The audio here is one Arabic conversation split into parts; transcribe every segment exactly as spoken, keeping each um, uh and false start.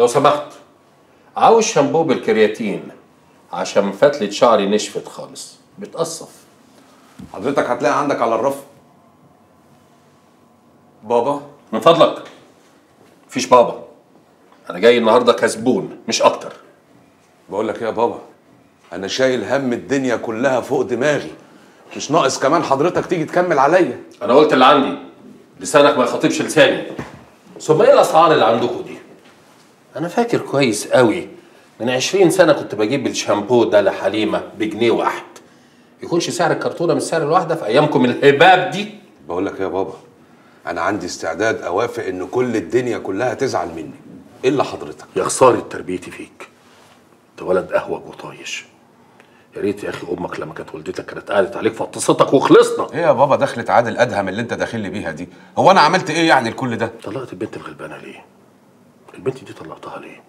لو سمحت عاوز شامبو بالكرياتين عشان فتلة شعري نشفت خالص بتقصف. حضرتك هتلاقي عندك على الرف. بابا من فضلك. مفيش بابا، انا جاي النهارده كزبون مش اكتر. بقول لك ايه يا بابا، انا شايل هم الدنيا كلها فوق دماغي، مش ناقص كمان حضرتك تيجي تكمل عليا. انا قلت اللي عندي، لسانك ما يخاطبش لساني. ثم ايه الاسعار اللي عندكم دي؟ انا فاكر كويس قوي من عشرين سنه كنت بجيب الشامبو ده لحليمه بجنيه واحد. يكونش سعر الكرتونه من سعر الواحده في ايامكم الهباب دي. بقول لك ايه يا بابا، انا عندي استعداد اوافق ان كل الدنيا كلها تزعل مني الا حضرتك. يا خساره تربيتي فيك، انت ولد اهوج وطايش. يا ريت يا اخي امك لما كانت والدتك كانت قعدت عليك فطستك وخلصنا. ايه يا بابا دخلت عادل ادهم اللي انت داخل لي بيها دي؟ هو انا عملت ايه يعني لكل ده؟ طلقت البنت الغلبانه ليه؟ البنت دي طلقتها ليه؟ ايه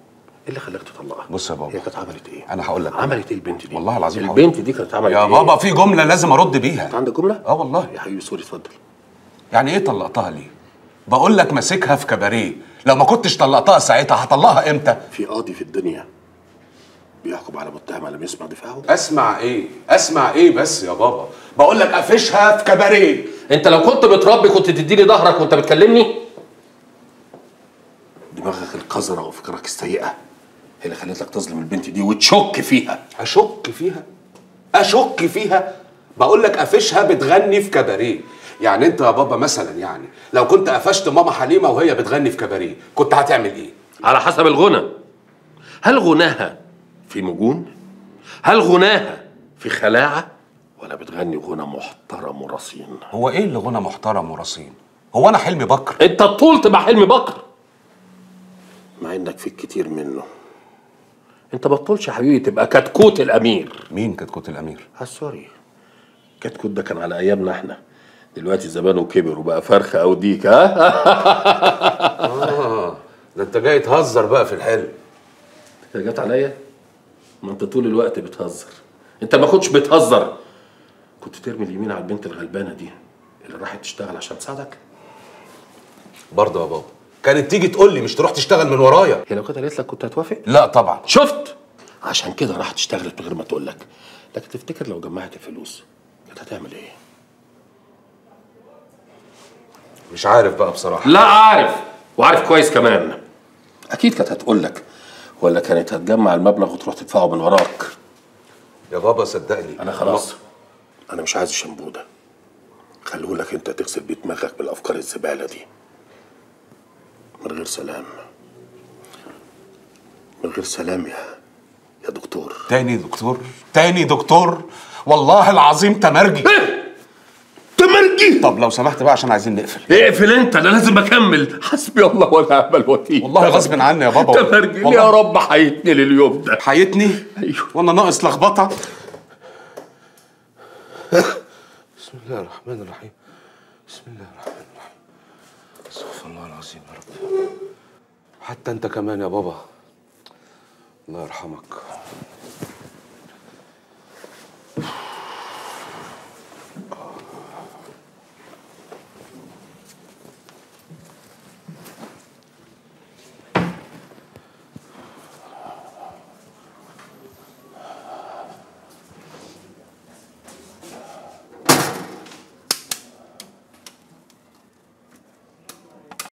اللي خلاك تطلقها؟ بص يا بابا، هي كانت عملت ايه؟ انا هقول لك عملت ايه البنت دي؟ والله العظيم هقول لك البنت دي كانت عملت ايه؟ يا بابا في جمله لازم ارد بيها. انت عندك جمله؟ اه والله يا حبيبي سوري اتفضل. يعني ايه طلقتها ليه؟ بقول لك ماسكها في كباريه، لو ما كنتش طلقتها ساعتها هطلقها امتى؟ في قاضي في الدنيا بيحكم على متهم لما يسمع دفاعه. اسمع ايه؟ اسمع ايه بس يا بابا؟ بقول لك قفشها في كباريه. انت لو كنت بتربي كنت تديني ظهرك وانت بتكلمني؟ دماغك القذره وفكرك السيئه هي اللي خلتك تظلم البنت دي وتشك فيها. اشك فيها؟ اشك فيها؟ بقول لك قفشها بتغني في كباريه. يعني انت يا بابا مثلا يعني لو كنت قفشت ماما حليمه وهي بتغني في كباريه كنت هتعمل ايه؟ على حسب الغنى. هل غناها في مجون؟ هل غناها في خلاعه؟ ولا بتغني غنى محترم ورصين؟ هو ايه اللي غنى محترم ورصين؟ هو انا حلمي بكر؟ انت طولت مع حلمي بكر مع انك فيك كتير منه. انت بطلش يا حبيبي تبقى كتكوت الامير. مين كتكوت الامير؟ سوري، كتكوت ده كان على ايامنا احنا، دلوقتي زمانه كبر وبقى فرخه او ديك. ها اه ده انت جاي تهزر بقى في الحلم. انت جات عليا؟ ما انت طول الوقت بتهزر. انت ما كنتش بتهزر، كنت ترمي اليمين على البنت الغلبانه دي اللي راحت تشتغل عشان تساعدك. برضه يا بابا كانت تيجي تقول لي مش تروح تشتغل من ورايا. هي لو كانت قالت لك كنت هتوافق؟ لا طبعا. شفت، عشان كده راحت اشتغلت من غير ما تقول لك. لكن تفتكر لو جمعت الفلوس كانت هتعمل ايه؟ مش عارف بقى بصراحه. لا عارف، وعارف كويس كمان. اكيد كانت هتقول لك، ولا كانت هتجمع المبلغ وتروح تدفعه من وراك. يا بابا صدقني انا خلاص، انا مش عايز الشامبو ده. خليه لك انت تغسل بيه دماغك بالافكار الزباله دي. من غير سلام، من غير سلام يا يا دكتور. تاني دكتور، تاني دكتور، والله العظيم تمرجي. ايه تمرجي؟ طب لو سمحت بقى عشان عايزين نقفل. اقفل انت، انا لازم اكمل. حسبي الله ونعم الوكيل. والله غصب عني يا بابا. تمرجي يا رب حيتني لليوم ده. حيتني؟ ايوه. وانا ناقص لخبطه. بسم الله الرحمن الرحيم. بسم الله الرحمن الرحيم. استغفر الله العظيم يا رب. حتى انت كمان يا بابا الله يرحمك.